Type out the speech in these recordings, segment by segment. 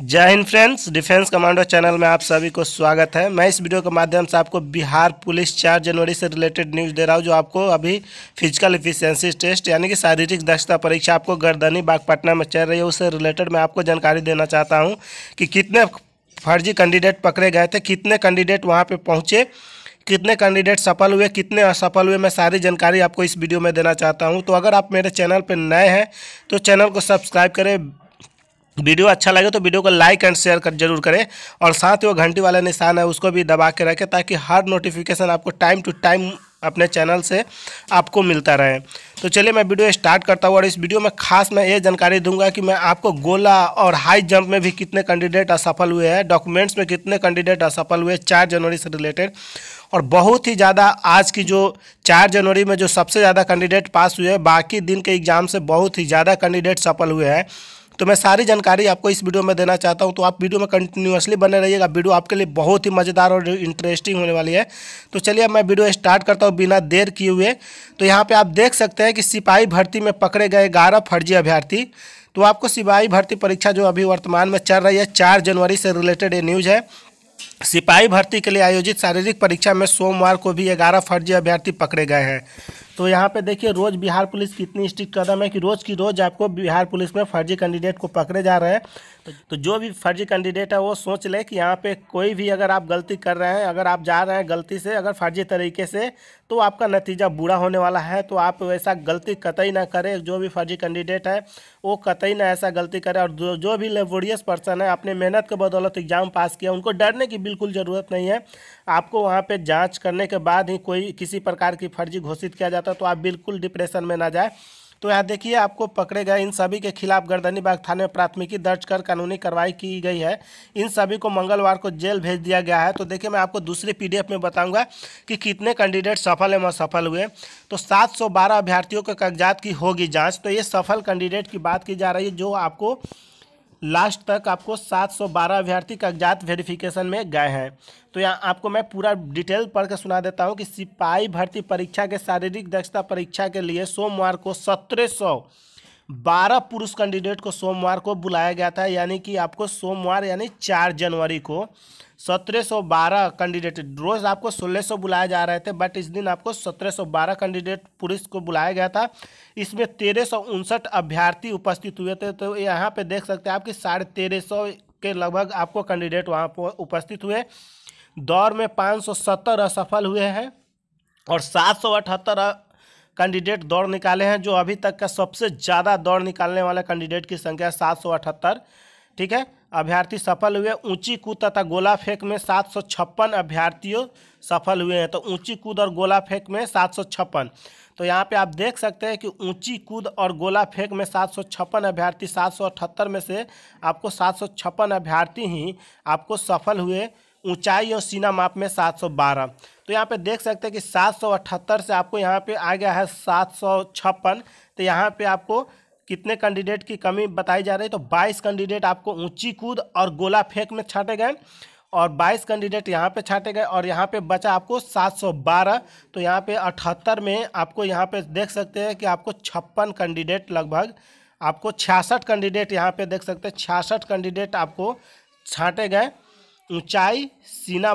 जय Hind friends, defence commando channel में आप सभी को स्वागत है। मैं इस वीडियो के माध्यम से आपको बिहार पुलिस 4 जनवरी से रिलेटेड न्यूज़ दे रहा हूँ, जो आपको अभी फिजिकल एफिशिएंसी टेस्ट यानी कि शारीरिक दक्षता परीक्षा आपको गर्दनी बाग पटना में चल रही है, उससे रिलेटेड मैं आपको जानकारी देना चाहता हूँ कि कितने फर्जी कैंडिडेट पकड़े गए थे, कितने कैंडिडेट वहाँ पर पहुँचे, कितने कैंडिडेट सफल हुए, कितने असफल हुए, मैं सारी जानकारी आपको इस वीडियो में देना चाहता हूँ। तो अगर आप मेरे चैनल पर नए हैं तो चैनल को सब्सक्राइब करें, वीडियो अच्छा लगे तो वीडियो को लाइक एंड शेयर जरूर करें और साथ ही वो घंटी वाला निशान है उसको भी दबा के रखें ताकि हर नोटिफिकेशन आपको टाइम टू टाइम अपने चैनल से आपको मिलता रहे। तो चलिए मैं वीडियो स्टार्ट करता हूँ और इस वीडियो में खास मैं ये जानकारी दूंगा कि मैं आपको गोला और हाई जंप में भी कितने कैंडिडेट असफल हुए हैं, डॉक्यूमेंट्स में कितने कैंडिडेट असफल हुए 4 जनवरी से रिलेटेड, और बहुत ही ज़्यादा आज की जो 4 जनवरी में जो सबसे ज़्यादा कैंडिडेट पास हुए हैं, बाकी दिन के एग्ज़ाम से बहुत ही ज़्यादा कैंडिडेट सफल हुए हैं। तो मैं सारी जानकारी आपको इस वीडियो में देना चाहता हूं, तो आप वीडियो में कंटिन्यूअसली बने रहिएगा। वीडियो आपके लिए बहुत ही मज़ेदार और इंटरेस्टिंग होने वाली है। तो चलिए अब मैं वीडियो स्टार्ट करता हूं बिना देर किए हुए। तो यहां पे आप देख सकते हैं कि सिपाही भर्ती में पकड़े गए 11 फर्जी अभ्यर्थी। तो आपको सिपाही भर्ती परीक्षा जो अभी वर्तमान में चल रही है 4 जनवरी से रिलेटेड ये न्यूज़ है। सिपाही भर्ती के लिए आयोजित शारीरिक परीक्षा में सोमवार को भी 11 फर्जी अभ्यर्थी पकड़े गए हैं। तो यहाँ पे देखिए रोज़ बिहार पुलिस कितनी स्ट्रिक्ट कदम है कि रोज़ की रोज़ आपको बिहार पुलिस में फर्जी कैंडिडेट को पकड़े जा रहे हैं। तो जो भी फर्जी कैंडिडेट है वो सोच ले कि यहाँ पे कोई भी अगर आप गलती कर रहे हैं, अगर आप जा रहे हैं गलती से, अगर फर्जी तरीके से, तो आपका नतीजा बुरा होने वाला है। तो आप वैसा गलती कतई ना करें। जो भी फर्जी कैंडिडेट है वो कतई ना ऐसा गलती करे। और जो भी लेबोरियस पर्सन है अपने मेहनत के बदौलत एग्ज़ाम पास किया, उनको डरने की बिल्कुल ज़रूरत नहीं है। आपको वहाँ पर जाँच करने के बाद ही कोई किसी प्रकार की फर्जी घोषित किया, तो आप बिल्कुल डिप्रेशन में ना जाए। तो यहाँ देखिए आपको पकड़े गए इन सभी के खिलाफ गर्दनी बाग थाने में प्राथमिकी दर्ज कर कानूनी कार्रवाई की गई है। इन सभी को मंगलवार को जेल भेज दिया गया है। तो देखिए मैं आपको दूसरे पीडीएफ में बताऊंगा कि कितने कैंडिडेट सफल एवं असफल हुए। तो 712 अभ्यर्थियों के कागजात की होगी जाँच। तो ये सफल कैंडिडेट की बात की जा रही है जो आपको लास्ट तक आपको 712 अभ्यर्थी कागजात वेरिफिकेशन में गए हैं। तो यहाँ आपको मैं पूरा डिटेल पढ़ के सुना देता हूँ कि सिपाही भर्ती परीक्षा के शारीरिक दक्षता परीक्षा के लिए सोमवार को 1712 पुरुष कैंडिडेट को सोमवार को बुलाया गया था। यानी कि आपको सोमवार यानी 4 जनवरी को 1712 कैंडिडेट, रोज़ आपको 1600 बुलाए जा रहे थे, बट इस दिन आपको 1712 कैंडिडेट पुरुष को बुलाया गया था। इसमें 1359 अभ्यर्थी उपस्थित हुए थे। तो यहाँ पे देख सकते हैं आपकी 1350 के लगभग आपको कैंडिडेट वहाँ पर उपस्थित हुए। दौड़ में 570 असफल हुए हैं और 778 कैंडिडेट दौड़ निकाले हैं, जो अभी तक का सबसे ज़्यादा दौड़ निकालने वाले कैंडिडेट की संख्या 778, ठीक है, अभ्यर्थी सफल हुए। ऊंची कूद तथा गोला फेंक में 756 अभ्यर्थियों सफल हुए हैं। तो ऊंची कूद और गोला फेंक में 756। तो यहाँ पे आप देख सकते हैं कि ऊंची कूद और गोला फेंक में 756 अभ्यर्थी, 778 में से आपको 756 अभ्यर्थी ही आपको सफल हुए। ऊंचाई और सीना माप में 712। तो यहाँ पे देख सकते हैं कि 778 से आपको यहाँ पे आ गया है 756। तो यहाँ पे आपको कितने कैंडिडेट की कमी बताई जा रही है? तो 22 कैंडिडेट आपको ऊंची कूद और गोला फेंक में छांटे गए और 22 कैंडिडेट यहाँ पे छांटे गए और यहाँ पे बचा आपको 712। तो यहाँ पे 78 में आपको यहाँ पे देख सकते हैं कि आपको 56 कैंडिडेट, लगभग आपको 66 कैंडिडेट यहाँ पे देख सकते हैं, 66 कैंडिडेट आपको छांटे गए। ऊंचाई सीना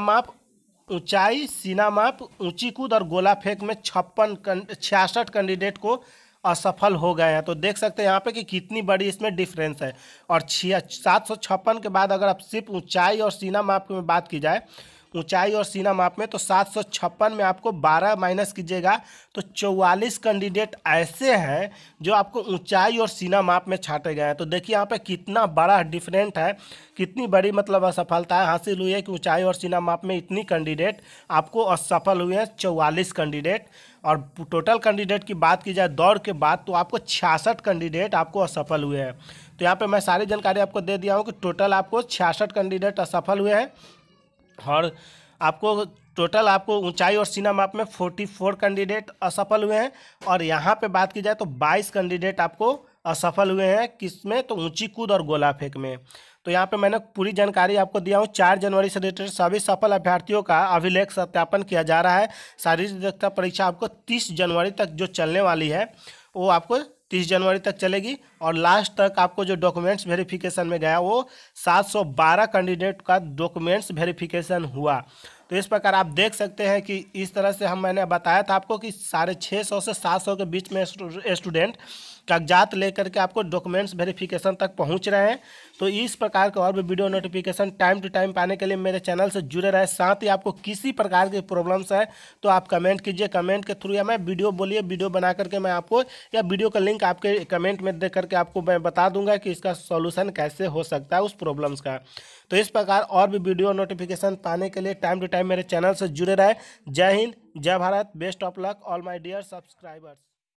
माप, ऊँची कूद और गोला फेंक में 66 कैंडिडेट को असफल हो गए हैं। तो देख सकते हैं यहाँ पे कि कितनी बड़ी इसमें डिफरेंस है। और 756 के बाद अगर आप सिर्फ ऊंचाई और सीना माप में बात की जाए, ऊंचाई और सीना माप में, तो 756 में आपको 12 माइनस कीजिएगा तो 44 कैंडिडेट ऐसे हैं जो आपको ऊंचाई और सीना माप में छांटे गए हैं। तो देखिए यहाँ पे कितना बड़ा डिफरेंट है, कितनी बड़ी मतलब असफलता हासिल हुई है कि ऊंचाई और सीना माप में इतनी कैंडिडेट आपको असफल हुए हैं, 44 कैंडिडेट। और टोटल कैंडिडेट की बात की जाए दौड़ के बाद तो आपको 66 कैंडिडेट आपको असफल हुए हैं। तो यहाँ पर मैं सारी जानकारी आपको दे दिया हूँ कि टोटल आपको 66 कैंडिडेट असफल हुए हैं और आपको टोटल आपको ऊंचाई और सीना माप में 44 कैंडिडेट असफल हुए हैं। और यहाँ पे बात की जाए तो 22 कैंडिडेट आपको असफल हुए हैं, किसमें? तो ऊंची कूद और गोला फेंक में। तो यहाँ पे मैंने पूरी जानकारी आपको दिया हूँ। 4 जनवरी से रिलेटेड सभी सफल अभ्यर्थियों का अभिलेख सत्यापन किया जा रहा है। शारीरिक दक्षता परीक्षा आपको 30 जनवरी तक जो चलने वाली है वो आपको 30 जनवरी तक चलेगी। और लास्ट तक आपको जो डॉक्यूमेंट्स वेरिफिकेशन में गया वो 712 कैंडिडेट का डॉक्यूमेंट्स वेरिफिकेशन हुआ। तो इस प्रकार आप देख सकते हैं कि इस तरह से हम मैंने बताया था आपको कि 650 से 700 के बीच में स्टूडेंट कागजात लेकर के आपको डॉक्यूमेंट्स वेरिफिकेशन तक पहुंच रहे हैं। तो इस प्रकार के और भी video notification time to time पाने के लिए मेरे चैनल से जुड़े रहे। साथ ही आपको किसी प्रकार की प्रॉब्लम्स है तो आप कमेंट कीजिए, कमेंट के थ्रू या मैं वीडियो बोलिए वीडियो बना करके मैं आपको या वीडियो का लिंक आपके कमेंट में देख करके आपको मैं बता दूंगा कि इसका सॉल्यूशन कैसे हो सकता है उस प्रॉब्लम्स का। तो इस प्रकार और भी वीडियो नोटिफिकेशन पाने के लिए टाइम टू टाइम मेरे चैनल से जुड़े रहे। जय हिंद, जय Bharat, best of luck all my dear subscribers.